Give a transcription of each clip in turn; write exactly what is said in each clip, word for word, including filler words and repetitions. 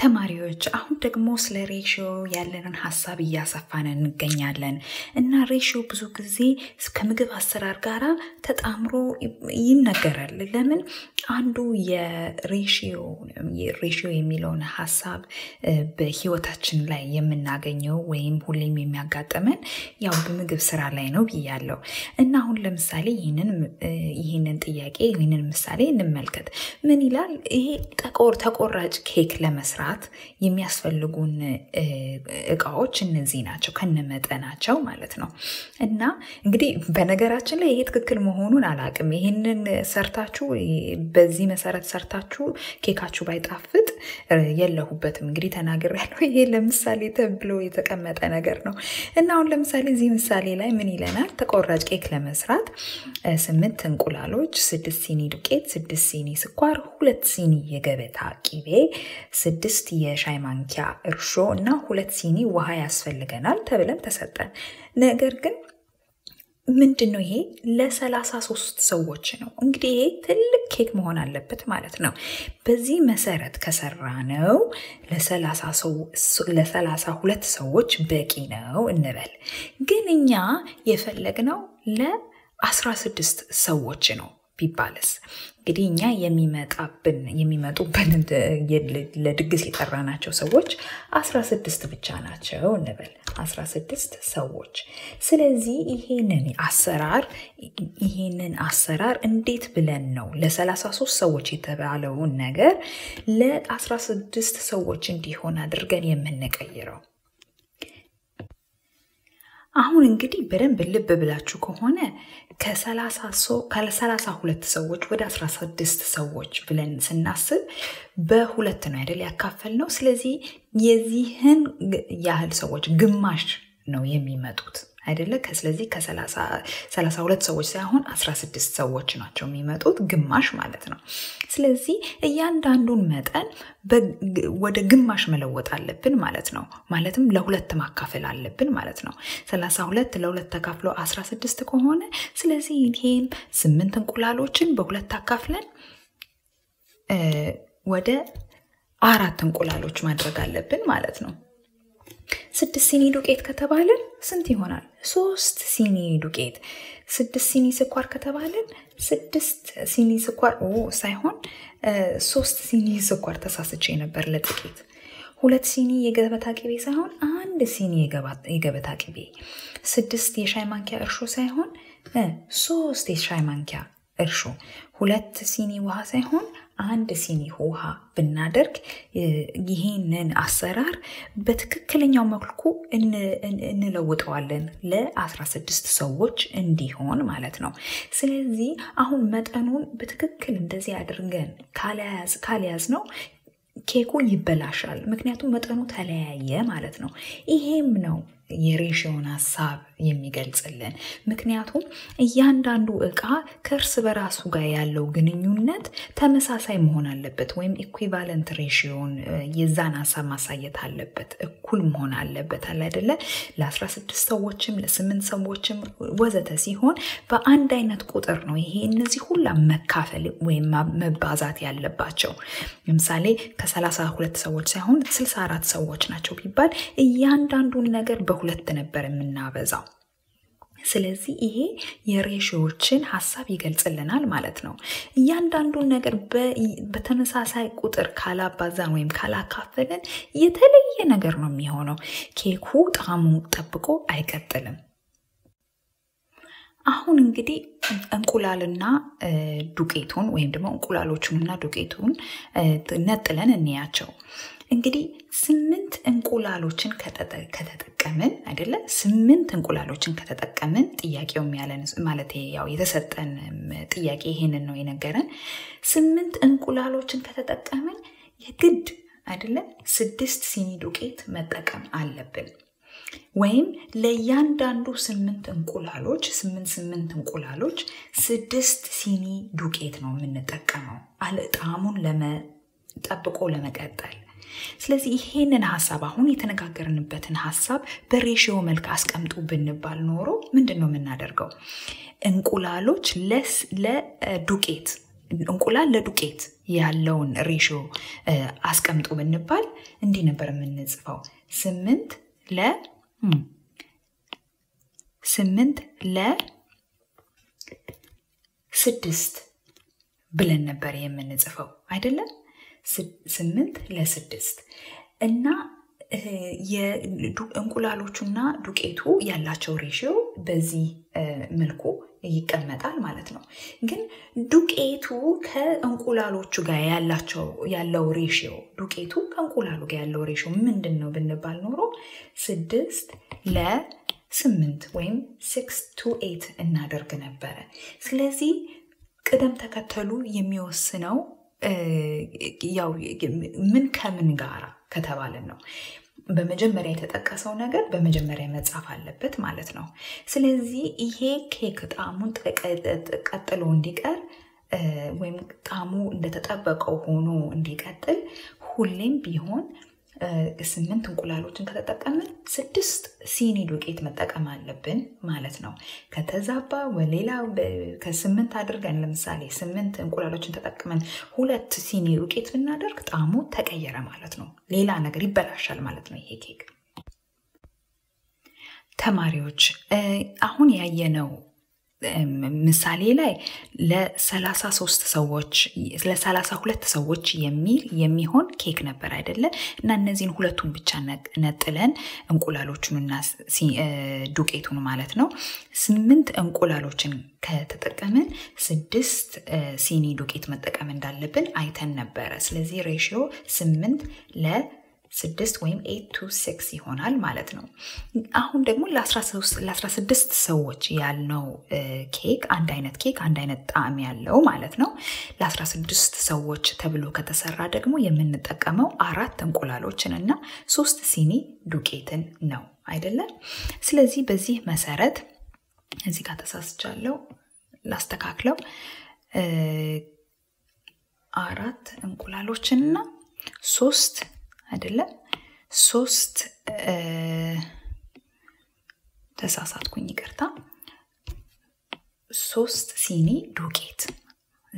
ተማሪዎች አሁን ደግሞ ስለ ሬሽዮ ያለንን ሐሳብ ያሳፋን እንገኛለን እና ሬሽዮ ብዙ ጊዜ ከምግብ አሰራር ጋራ ተጣምሮ ይነገራል ለምን አንዱ የሬሽዮ ሬሽዮ የሚለውን ሐሳብ በህይወታችን ላይ የምናገኘው ወይም ሁሌም የሚያጋጥመን ያው በምግብ ስራ ላይ ነው ይያለው እና አሁን ለምሳሌ ይሄንን ይሄንን ጥያቄ ይሄንን ምሳሌ እንመልከት ምን ይላል ይሄ ተቆር ተቆራጭ ኬክ ለመስራት የሚያስፈልጉን እቃዎች እነዚህ ናቸው ከነመጠናቸው ማለት ነው እና እንግዲህ በነገራችን ላይ ይሄ ትክክል መሆኑን አላቅም ይሄንን ሰርታችሁ በዚህ መሰረት ሰርታችሁ ኬካችሁ ባይጣፍጥ የለሁበትም እንግዲህ ተናግሬያለሁ ይሄ ለምሳሌ ተብሎ የተቀመጠ ነገር ነው እና አሁን ለምሳሌ እዚህ ምሳሌ ላይ ምን ይለናል ተቆራጭ ኬክ ለመስራት ስምንት እንቁላሎች ስድስት ሲኒ ዱቄት ስድስት ሲኒ ስኳር ሁለት ሲኒ የገበታ ቂቤ ስድስት የሻይ ማንኪያ እርሾ እና ሁለት ሲኒ ውሃ ያስፈልገናል ተብለን ተሰጠን ነገር ግን ምንድነው ይሄ ለ33 ሰዎች ነው እንግዲህ ይሄ ትልቅ ኬክ መሆን አለበት ማለት ነው በዚህ መሰረት ከሰራነው ለ32 ሰዎች በቂ ነው እንበል ግን እኛ የፈለግነው ለ16 ሰዎች ነው ቢባልስ ግዲኛ የሚመጣብን የሚመጡብን ለድግስ ይጠራናቸው ሰዎች አስራ ስድስት ብቻ ናቸው እንበል አስራ ስድስት ሰዎች ስለዚህ ይሄንን አሰራር ይሄንን አሰራር እንዴት ብለን ነው ለ33 ሰዎች የተባለውን ነገር ለ16 ሰዎች እንዲሆን አድርገን የምንቀይረው አሁን እንግዲህ በደንብ ልብ ብላችሁ ከሆነ ከ32 ሰዎች ወደ አስራ ስድስት ሰዎች ብለን ስናስብ በሁለት ነው አይደል ያካፈልነው ስለዚህ የዚህን ያህል ሰዎች ግማሽ ነው የሚመጡት አይደለ ስለዚህ ከ32 ሰዎች ሳይሆን አስራ ስድስት ሰዎች ናቸው የሚመጡት ግማሽ ማለት ነው ስለዚህ እያንዳንዱን መጠን ወደ ግማሽ መለወጥ አለብን ማለት ነው ማለትም ለሁለት ማካፈል አለብን ማለት ነው ሰላሳ ሁለት ለሁለት ተካፍሎ አስራ ስድስት ከሆነ ስለዚህ ይሄን ስምንት እንቁላሎችን በሁለት አካፍለን ወደ አራት እንቁላሎች ማድረግ አለብን ማለት ነው ስድስት ሲኒ ዱቄት ከተባለ ስንት ይሆናል ሶስት ሲኒ ዱቄት ስድስት ሲኒ ስኳር ከተባለ ስድስት ሲኒ ስኳር ኦ ሳይሆን ሶስት ሲኒ ስኳር ተሳስቼ ነበር ለጥቂት ሁለት ሲኒ የገበታ ቂቤ ሳይሆን አንድ ሲኒ የገበታ ቂቤ ስድስት የሻይ ማንኪያ እርሾ ሳይሆን ሶስት የሻይ ማንኪያ እርሾ ሁለት ሲኒ ውሃ ሳይሆን አንድ ሲኒ ውሃ ብናደርግ ይሄንን አሰራር በትክክለኛው መልኩ እንለውጣለን ለ16 ሰዎች እንዲሆን ማለት ነው ስለዚህ አሁን መጠኑን በትክክል እንደዚህ አድርገን ካለያዝ ካለያዝ ነው ኬኩ ይበላሻል ምክንያቱም መጠኑ ተለያየ ማለት ነው ይሄም ነው የሬሽዮን ሐሳብ የሚገልጽልን ምክንያቱም እያንዳንዱ ዕቃ ከርስ በራሱ ጋር ያለው ግንኙነት ተመሳሳይ መሆን አለበት ወይም ኢኩቫለንት ሬሽዮን የዛን ሐሳብ ማሳየት አለበት እኩል መሆን አለበት አይደለ ለ16 ሰዎችም ለ8 ሰዎችም ወዘተ ሲሆን በአንድ አይነት ቁጥር ነው ይሄ እነዚህ ሁላ መካፈል ወይም መባዛት ያለባቸው ለምሳሌ ከ32 ሰዎች ሳይሆን ስልሳ አራት ሰዎች ናቸው ቢባል እያንዳንዱን ነገር ሁለት ነበር የምናበዛው ስለዚህ ይሄ የሬሽዮችን ሐሳብ ይገልጽልናል ማለት ነው እያንዳንዱን ነገር በተመሳሳይ ቁጥር ካላባዛን ወይም ካላካፈለን የተለየ ነገር ነው የሚሆነው ኬኩ ጣዕሙን ጠብቆ አይቀጥልም አሁን እንግዲህ እንቁላልና ዱቄቱን ወይም ደግሞ እንቁላሎቹንና ዱቄቱን ነጥለን እንያቸው እንግዲህ ስምንት እንቁላሎችን ከተጠቀምን አይደለ ስምንት እንቁላሎችን ከተጠቀምን ጥያቄው የሚያለን ማለት ያው የተሰጠን ጥያቄ ይሄንን ነው የነገረን ስምንት እንቁላሎችን ከተጠቀምን የግድ አይደለ ስድስት ሲኒ ዱቄት መጠቀም አለብን ወይም ለእያንዳንዱ ስምንት እንቁላሎች ስምንት እንቁላሎች ስድስት ሲኒ ዱቄት ነው የምንጠቀመው ጣዕሙን ለመጠበቅ ለመቀጠል ስለዚህ ይሄንን ሐሳብ አሁን የተነጋገርንበትን ሐሳብ በሬሽዮ መልክ አስቀምጡ ብንባል ኖሮ ምንድነው የምናደርገው እንቁላሎች ለስ ለዱቄት Unculal Ducate, Yah loan ratio ask him to win Nepal, and dinner per minutes for cement le cement le sittist billion per minutes for idle cement le sittist. And now yeah, Unculaluchuna Ducate who Yallacho ratio, Bezzi Melco. ይቀመጣል ማለት ነው ግን ዱቄቱ ከእንቁላሎቹ ጋር ያላቸው ያለው ሬሽዮ ዱቄቱ ከእንቁላሉ ጋር ያለው ሬሽዮ ምንድነው ብንባል ኖሮ six ለ eight ወይም six to eight እናደርግ ነበር ስለዚህ ቀደም ተከተሉ የሚወስነው ያው ምን ከምን ጋራ ከተባለ ነው በመጀመሪያ የተጠቀሰው ነገር በመጀመሪያ መጻፍ አለበት ማለት ነው ስለዚህ ይሄ ኬክ ጣሙን ተቀጥሎ እንዲቀር ወይም ጣሙ እንደተጠበቀው ሆኖ እንዲቀጥል ሁሌም ቢሆን ስምንት እንቁላሎችን ከተጠቀምን ስድስት ሲኒ ዱቄት መጠቀም አለብን ማለት ነው ከተዛባ ወሌላ ከስምንት አድርገን ለምሳሌ ስምንት እንቁላሎችን ተጠቅመን ሁለት ሲኒ ዱቄት ብናደርግ ጣሙ ተቀየረ ማለት ነው ሌላ ነገር ይበላሻል ማለት ነው ይሄ ኬክ ተማሪዎች አሁን ያየነው ምሳሌ ላይ ለ33 ሰዎች ለ32 ሰዎች የሚል የሚሆን ኬክ ነበር አይደለ እና እነዚህን ሁለቱን ብቻ ነጥለን እንቁላሎቹንና ዱቄቱን ማለት ነው ስምንት እንቁላሎችን ከተጠቀምን ስድስት ሲኒ ዱቄት መጠቀም እንዳለብን አይተን ነበር ስለዚህ ሬሽዮ ስምንት ለ ስድስት ወይም eight to six ይሆናል ማለት ነው አሁን ደግሞ ለ13 ሰዎች ያልነው ኬክ አንድ አይነት ኬክ አንድ አይነት ጣዕም ያለው ማለት ነው ለ16 ሰዎች ተብሎ ከተሰራ ደግሞ የምንጠቀመው አራት እንቁላሎችን እና ሶስት ሲኒ ዱቄትን ነው አይደለ ስለዚህ በዚህ መሰረት እዚህ ጋር ተሳስቻለሁ ላስተካክለው አራት እንቁላሎችን እና ሶስት አይደለ ሶስት ተሳሳትኩኝ ይቅርታ ሶስት ሲኒ ዱቄት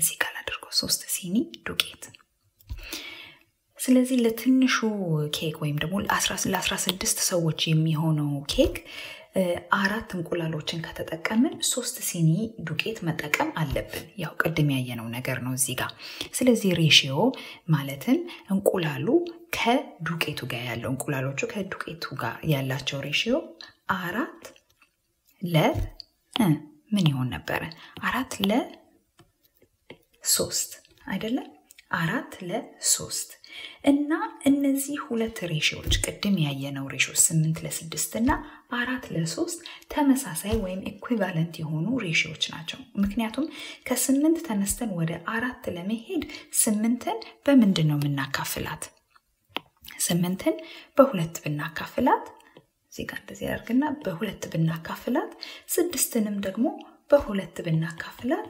እዚህ ጋር አድርገው ሶስት ሲኒ ዱቄት ስለዚህ ለትንሹ ኬክ ወይም ደግሞ ለ16 ሰዎች የሚሆነው ኬክ አራት እንቁላሎችን ከተጠቀምን ሶስት ሲኒ ዱቄት መጠቀም አለብን ያው ቀድም ያየነው ነገር ነው እዚህ ጋር ስለዚህ ሬሽዮ ማለትም እንቁላሉ ከዱቄቱ ጋር ያለው እንቁላሎቹ ከዱቄቱ ጋር ያላቸው ሬሽዮ አራት ለ ምን ይሆን ነበር አራት ለ ሶስት አይደለ አራት ለ ሶስት እና እነዚህ ሁለት ሬሽዮች ቀድም ያየነው ሬሽዮ eight ለ six እና four ለ three ተመሳሳይ ወይም ኢኩቫለንት የሆኑ ሬሽዮች ናቸው ምክንያቱም ከ8 ተነስተን ወደ አራት ለመሄድ ስምንትን በመንድነው እናካፍላት ስምንትን በሁለት ብናካፍላት እዚህ ጋር እንደዚህ አድርገና በሁለት ብናካፍላት ስድስትንም ደግሞ በሁለት ብናካፍላት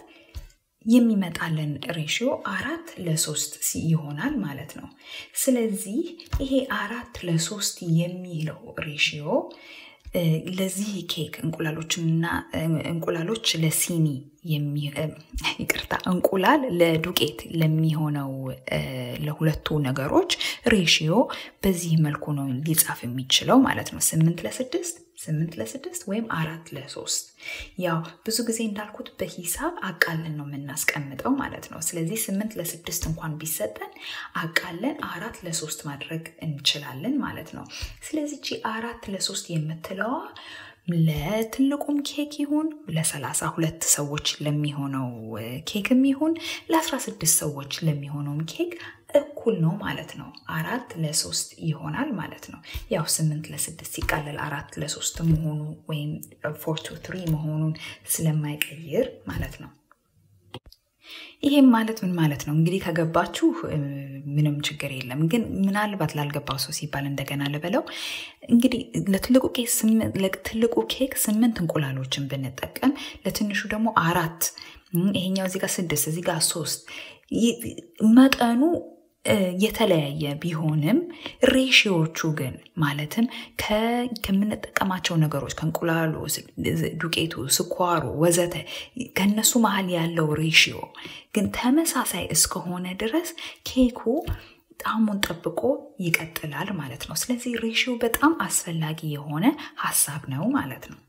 የሚመጣልን ሬሽዮ four ለ three ይሆናል ማለት ነው ስለዚህ ይሄ four ለ three የሚለው ሬሽዮ ለዚህ ኬክ እንቁላሎችና እንቁላሎች ለሲኒ ይቅርታ እንቁላል ለዱቄት ለሚሆነው ለሁለቱ ነገሮች ሬሽዮ በዚህ መልኩ ነው ሊጻፍ የሚችለው ማለት ነው eight ለ six ወይም four ለ three ያው ብዙ ጊዜ እንዳልኩት በሂሳብ አቃለን ነው እናስቀምጠው ማለት ነው ስለዚህ eight ለ six እንኳን ቢሰጠን አቃለን four ለ three ማድረግ እንችላለን ማለት ነው ስለዚህ ቺ four ለ three የምትለው ለትልቁም ኬክ ይሁን ለ32 ሰዎች ለሚሆነው ኬክም ይሁን ለ16 ሰዎች ለሚሆነው ኬክ እኩል ነው ማለት ነው four ለ three ይሆናል ማለት ነው ያው eight ለ six ሲቃለል four ለ three መሆኑ ወይም four to three መሆኑን ስለማይቀየር ማለት ነው ይሄም ማለት ምን ማለት ነው እንግዲህ ከገባችሁ ምንም ችግር የለም ግን ምናልባት ላልገባው ሰው ሲባል እንደገና ለበለው እንግዲህ ለትልቁ ኬክ ለትልቁ ኬክ ስምንት እንቁላሎችን ብንጠቀም ለትንሹ ደግሞ አራት ይሄኛው እዚህ ጋር ስድስት እዚህ ጋር ሶስት መጠኑ የተለያየ ቢሆንም ሬሺዮቹ ግን ማለትም ከምንጠቀማቸው ነገሮች ከንቁላሉ ዱቄቱ ስኳሩ ወዘተ ከነሱ መሃል ያለው ሬሺዮ ግን ተመሳሳይ እስከሆነ ድረስ ኬኩ ጣሙን ጠብቆ ይቀጥላል ማለት ነው ስለዚህ ሬሺዮ በጣም አስፈላጊ የሆነ ሐሳብ ነው ማለት ነው